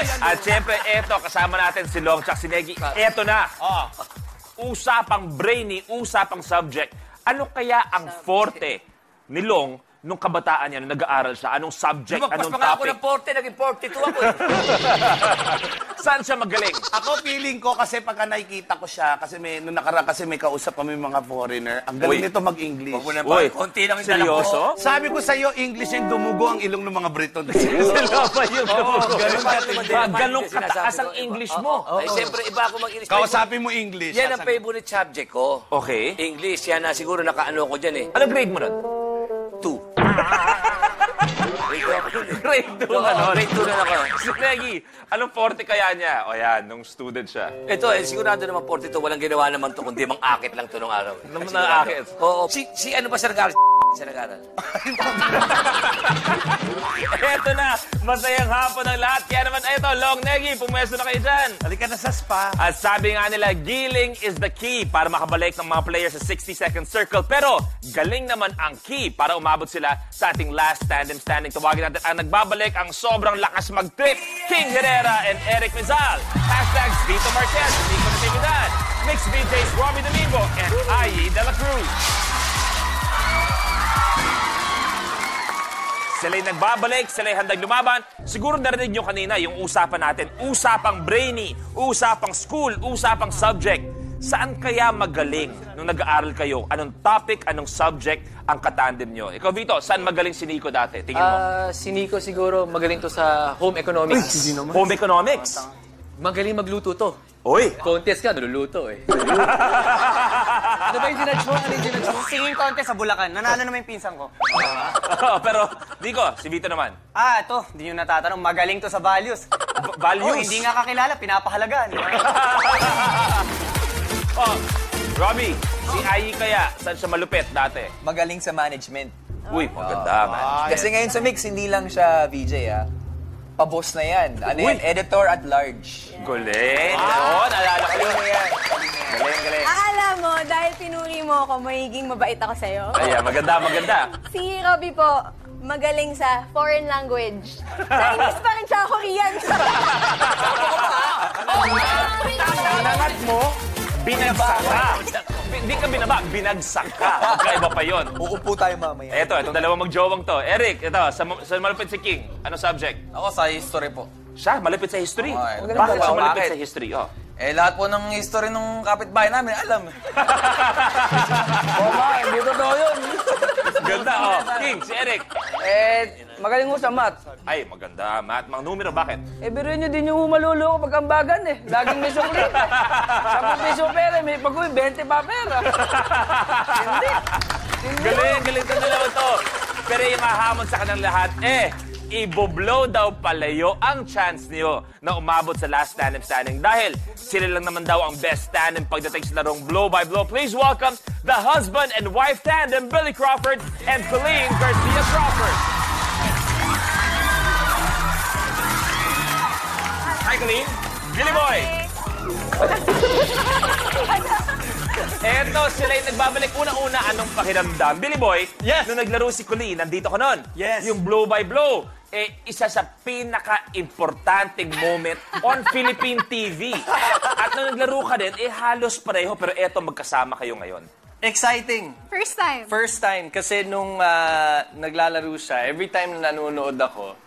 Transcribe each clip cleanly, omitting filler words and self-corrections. At syempre, eto, kasama natin si Long at si Negi. Eto na. Usapang brainy, usapang subject. Ano kaya ang forte ni Long nung kabataan niya, nung nag-aaral siya? Anong subject, anong topic? Mas ako ng forte, naging 42 ako eh. Saan siya magaling? Ako, feeling ko kasi pagka nakikita ko siya, kasi may, nung nakaraan kasi may kausap kami mga foreigner, ang galing nito mag-English. Uy, konti lang yung seryoso? Sabi ko sa'yo, English yung dumugo ang ilong ng mga Briton. Sila ba yung dumugo? Ganong kataas ang English mo. Siyempre, iba ako mag-English. Kausapin mo English. Yan ang favorite subject ko. Okay. English, yan na siguro nakaano ko dyan eh. Anong grade mo nun? 2. Grade 2 na ako. Grade 2 na ako. Si Negi, anong 40 kaya niya? O yan, nung student siya. Ito eh, sigurado naman 42, walang ginawa naman ito, kundi mang-akit lang ito nung araw. Nung na-akit? Oo. Si ano ba, Sir Garl? Sir Garl. Ito na, masayang hapon ng lahat. Kaya naman, ito, Long Negi, pumwesto na kayo dyan. Halika na sa spa. At sabi nga nila, giling is the key para makabalik ng mga players sa 60-second circle. Pero, galing naman ang key para umabot sila sa ating last tandem standing. Tawagin natin ang nagbabalik, ang sobrang lakas mag-trip, King Herrera and Eric Mizzal. Hashtags Vito Marquez, Lico-Linidad, Mixed VJs Robbie Delimbo, and Ayi De La Cruz. Sila'y nagbabalik, sila'y handang lumaban. Siguro narinig nyo kanina yung usapan natin. Usapang brainy, usapang school, usapang subject. Saan kaya magaling nung nag-aaral kayo? Anong topic, anong subject ang katandem nyo? Ikaw, Vito, saan magaling si Nico dati? Tingin mo? Si Nico siguro magaling to sa home economics. Home economics? Magaling magluto to. Oy! Contest ka, naluluto eh. Ano ba yung dinadge mo? Ano yung dinadge mo? Singing contest sa Bulacan. Nanalo naman yung pinsan ko. Pero, Nico, si Vito naman. Ah, ito. Hindi nyo natatanong. Magaling to sa values. Values? Hindi nga kakilala. Pinapahalagaan. Robbie, si Ayi kaya, saan siya malupit dati? Magaling sa management. Uy, maganda man. Kasi ngayon sa mix, hindi lang siya VJ ah. Paboss na yan. Ano yan? Editor at large. Galing. Doon, alala ko yun. Galing, galing. Alam mo, dahil pinuri mo ako, magiging mabait ako sa'yo. Ayan, maganda, maganda. Si Robbie po, magaling sa foreign language. Chinese pa rin siya, Korean. Tanangat mo, binagsak ka. Hindi ka binaba, binagsak ka. Magkaiba pa yun. Uupo tayo mamaya. Eto, itong dalawang magjowang to. Eric, ito, sa malapit si King. Anong subject? Ako sa history po. Siya? Malapit sa history? Bakit siya malapit sa history? Eh, lahat po ng history ng kapitbahay namin, alam. Oo, hindi totoo yun. Ganda, King, si Eric. Eh, magaling mo sa math. Ay, maganda. Math, mga numero, bakit? Eh, pero yun din yung maluloko pag ambagan eh. Laging may suklit. 10 piso pera, may pag-uwi, 20 pa pera. Hindi. Galing, galing ito na lang ito. Pero yung hahamon sa kanang lahat, iboblow daw palayo ang chance niyo na umabot sa last tandem standing dahil sila lang naman daw ang best tandem pagdating sa larong blow by blow. Please welcome the husband and wife tandem, Billy Crawford and Feline Garcia Crawford. Hi, Feline. Billy Boy. Eto, sila'y nagbabalik. Una-una, anong pakiramdam? Billy Boy, yes. Nung naglaro si Feline, nandito ko nun. Yes. Yung blow by blow. Isa sa pinaka-importanting moment on Philippine TV. At nung naglaro ka din, halos pareho. Pero eto, magkasama kayo ngayon. Exciting. First time. First time. Kasi nung naglalaro siya, every time na nanonood ako,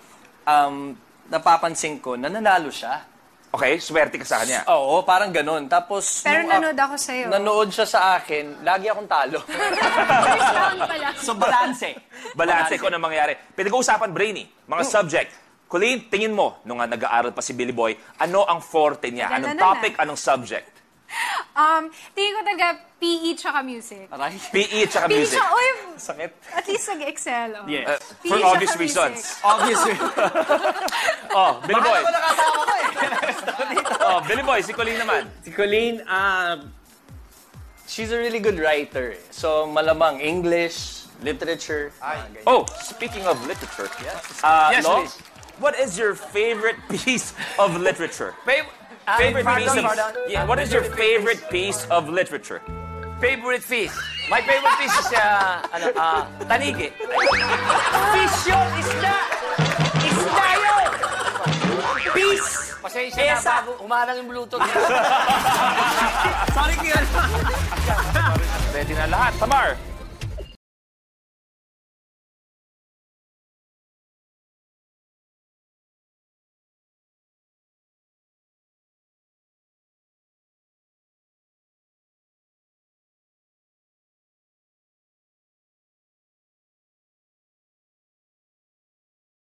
napapansin ko na nanalo siya. Okay, swerte ka sa kanya. Oo, parang ganun. Tapos, pero nanood ako sa'yo. Nanood siya sa akin, lagi akong talo. First round pala. So, balanse. Balanse ko na mangyari. Pinag-uusapan, brainy, mga subject. Colleen, tingin mo, nung nag-aaral pa si Billy Boy, ano ang forte niya? Anong topic, anong subject? Tingin ko talaga, PE tsaka music. Aray? PE tsaka music. Sakit. At least nag-excel. Yes. For obvious reasons. Obvious reasons. Billy Boy. Baka naman nakasama ko eh. Billy Boy, si Colleen naman. Si Colleen, she's a really good writer. So, malamang English, literature. Oh, speaking of literature. Yes, please. What is your favorite piece of literature? Favorite piece of... Yeah, what is your favorite piece of literature? Favorite piece? My favorite piece is, tanigi. Fish yun, isda! Isda yun! Piece! Pasensya na bago humarang yung Bluetooth. Sorry, Kian. Ready na lahat. Tamar.